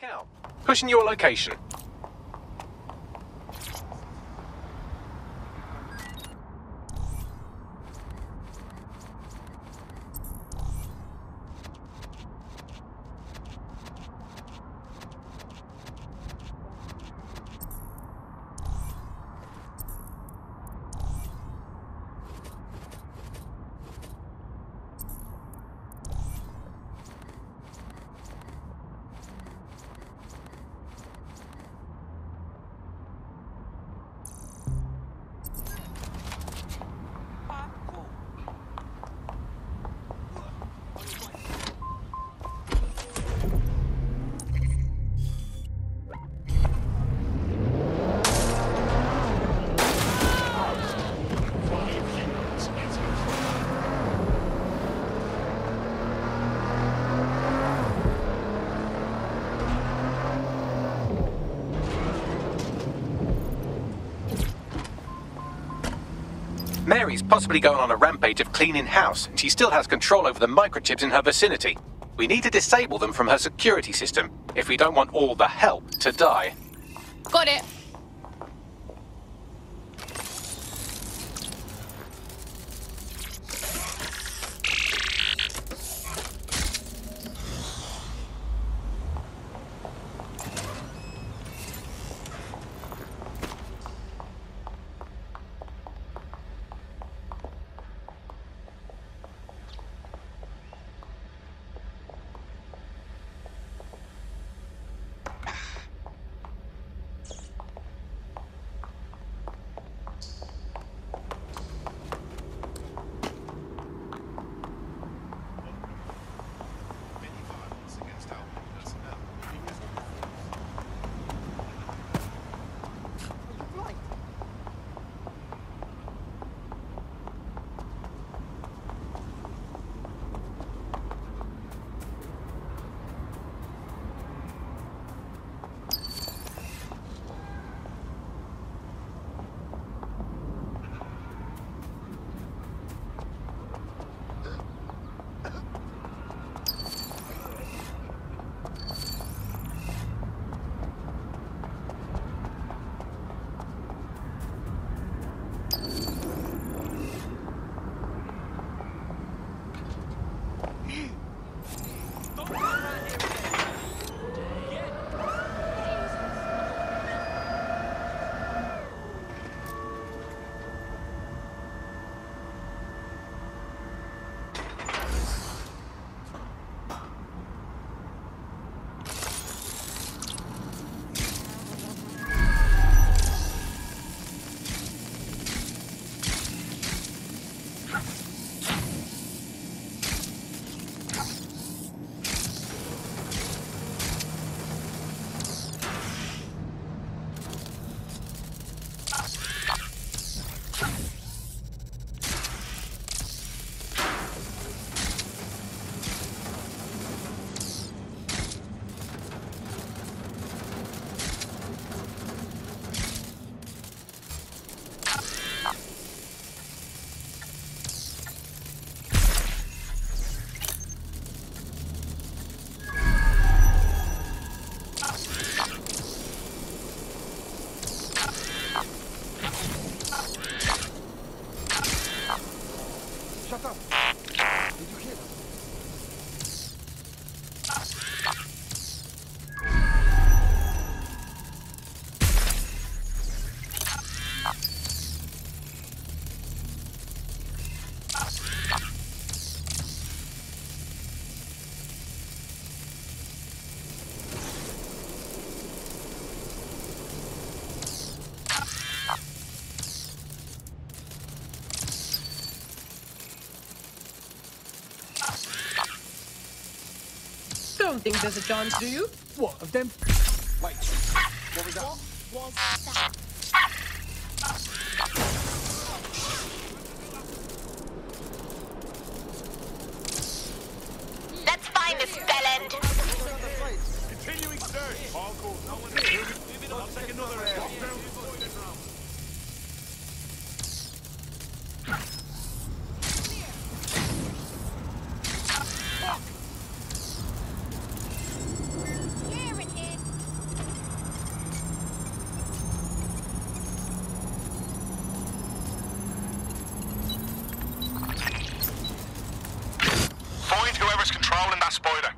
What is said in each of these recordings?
Check out. Pushing your location. Mary's possibly going on a rampage of cleaning house, and she still has control over the microchips in her vicinity. We need to disable them from her security system, if we don't want all the help to die. Got it. I don't think there's a chance, do you? What of them? Wait, what was that? What was that? Let's find this bellend. Continuing search. All cool. No one is. I'll take another air. There it is. in that spoiler.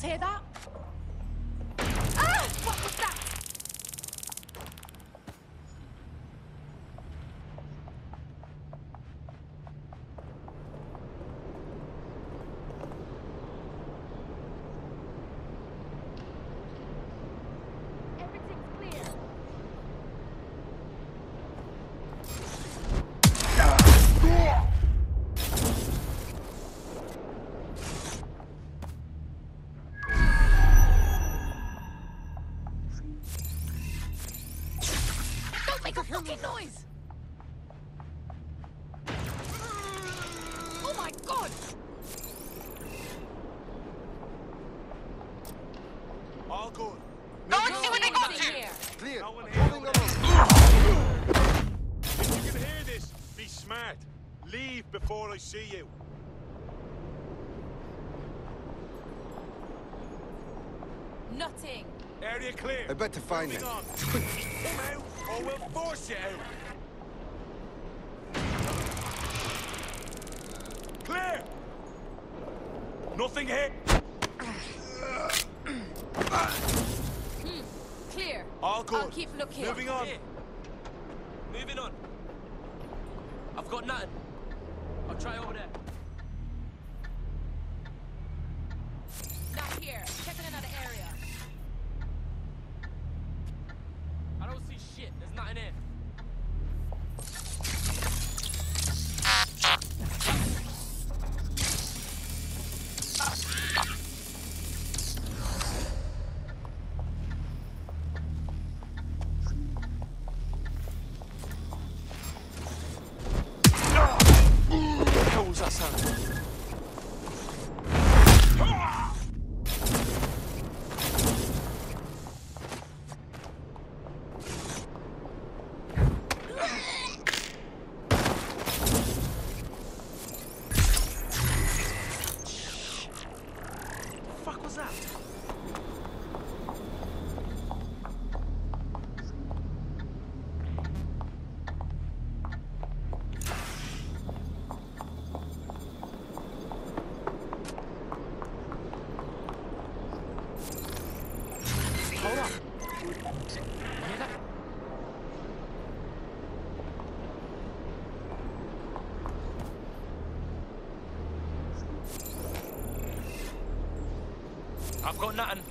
Hear that? Ah! What was that? Everything's clear. Noise! Oh my god! All good. No, let's see what they got to! Clear. No one if you can hear this, be smart. Leave before I see you. Nothing. Area clear. I better find it. Come out, or we'll force you out. Clear. Nothing here. Clear. All good. I'll keep looking. Moving on. Clear. Moving on. I've got nothing. I'll try over there. Not here. Checking another area. Shit, there's nothing in. I've got nothing.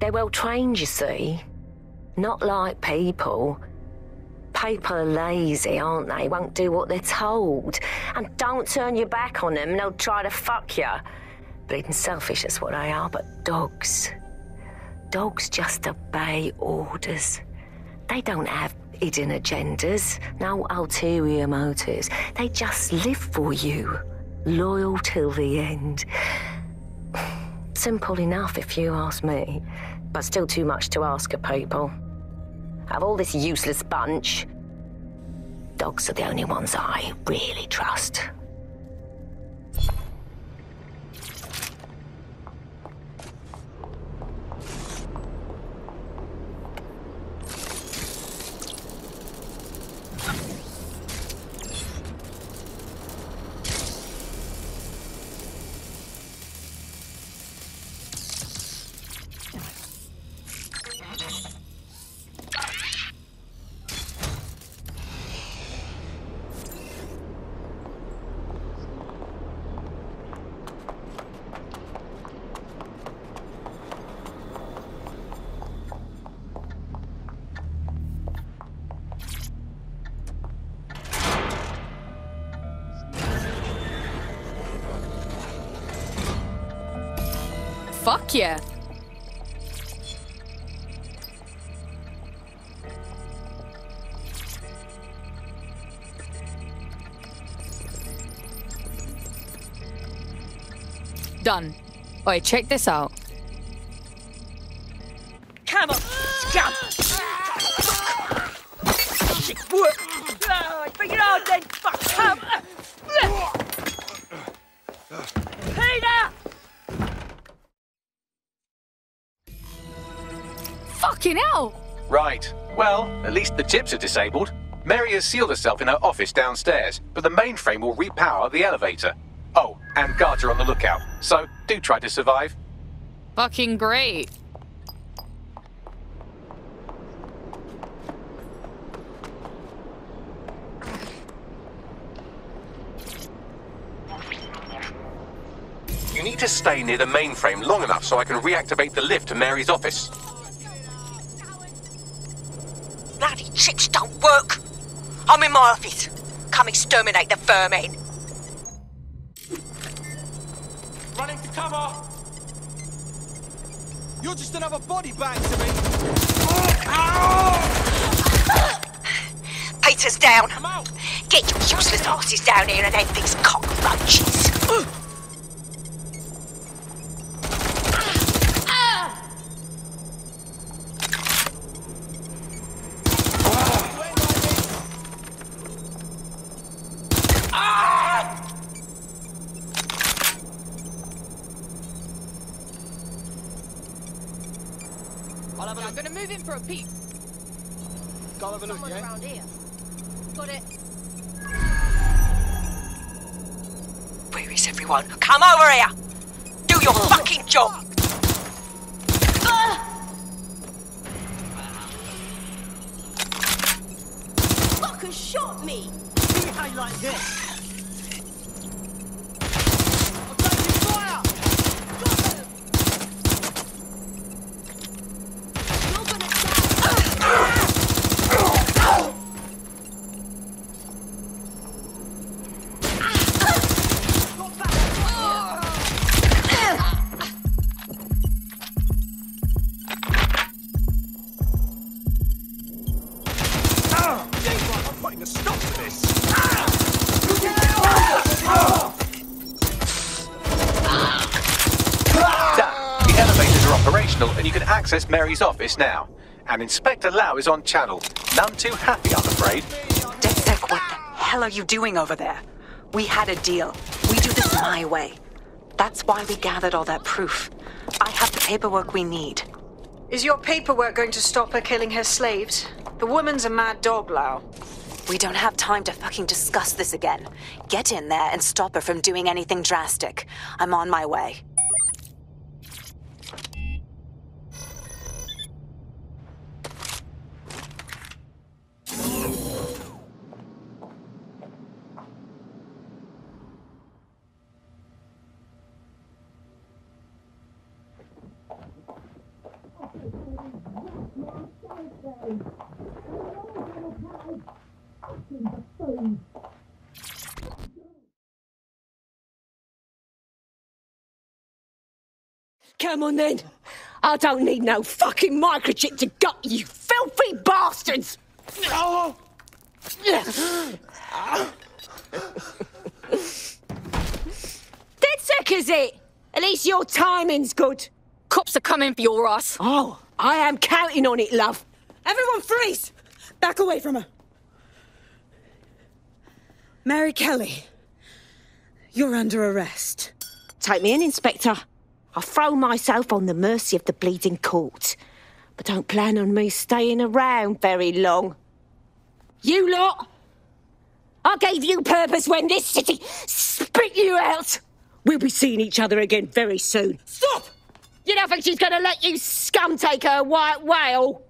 They're well trained, you see. Not like people. People are lazy, aren't they? Won't do what they're told. And don't turn your back on them, they'll try to fuck you. Bleeding selfish, that's what they are, but dogs. Dogs just obey orders. They don't have hidden agendas, no ulterior motives. They just live for you, loyal till the end. Simple enough, if you ask me, but still too much to ask of people. Of all this useless bunch, dogs are the only ones I really trust. Fuck yeah. Done. Oi, check this out. Come on! Scum! Shit, work! Oh, bring it on then, fuck! Come! Peter! Fucking hell! Right. Well, at least the chips are disabled. Mary has sealed herself in her office downstairs, but the mainframe will repower the elevator. Oh, and guards are on the lookout, so do try to survive. Fucking great. You need to stay near the mainframe long enough so I can reactivate the lift to Mary's office. Bloody chips don't work! I'm in my office. Come exterminate the vermin. Running for cover! You're just another body bag to me! Peter's down! I'm out. Get your useless asses down here and end these cockroaches! I'm gonna move in for a peek. Gotta have a look, yeah? Around here. Got it. Where is everyone? Come over here! Do your fucking job! Fucker shot me! See how you like this? And you can access Mary's office now. And Inspector Lau is on channel. None too happy, I'm afraid. DedSec, what the hell are you doing over there? We had a deal. We do this my way. That's why we gathered all that proof. I have the paperwork we need. Is your paperwork going to stop her killing her slaves? The woman's a mad dog, Lau. We don't have time to fucking discuss this again. Get in there and stop her from doing anything drastic. I'm on my way. Come on then. I don't need no fucking microchip to gut you filthy bastards! Oh. DedSec is it? At least your timing's good. Cops are coming for your ass. Oh, I am counting on it, love. Everyone freeze! Back away from her. Mary Kelly, you're under arrest. Take me in, Inspector. I throw myself on the mercy of the bleeding court. But don't plan on me staying around very long. You lot! I gave you purpose when this city spit you out! We'll be seeing each other again very soon. Stop! You don't think she's gonna let you scum take her white whale?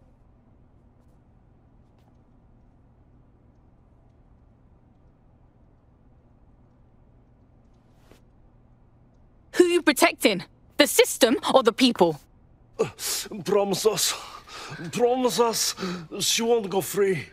Who are you protecting? The system or the people? Promise us. Promise us. She won't go free.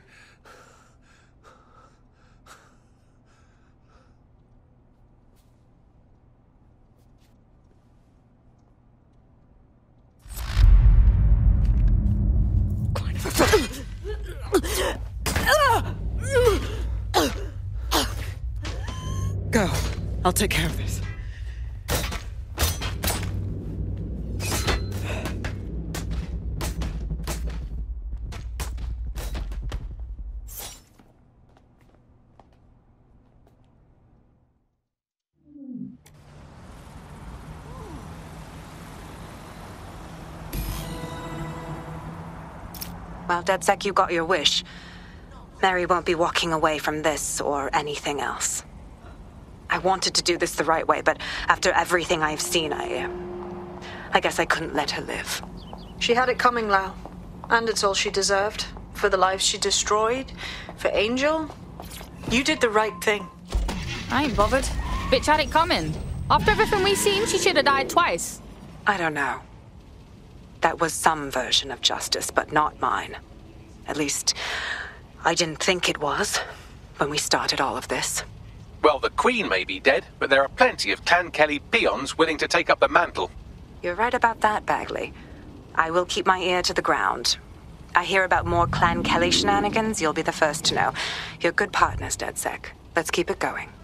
Go. I'll take care of this. Well, DedSec, you got your wish. Mary won't be walking away from this or anything else. I wanted to do this the right way, but after everything I've seen, I guess I couldn't let her live. She had it coming, Lau. And it's all she deserved. For the lives she destroyed. For Angel. You did the right thing. I ain't bothered. Bitch had it coming. After everything we seen, she should have died twice. I don't know. That was some version of justice, but not mine. At least, I didn't think it was when we started all of this. Well, the Queen may be dead, but there are plenty of Clan Kelly peons willing to take up the mantle. You're right about that, Bagley. I will keep my ear to the ground. I hear about more Clan Kelly shenanigans, you'll be the first to know. You're good partners, DedSec. Let's keep it going.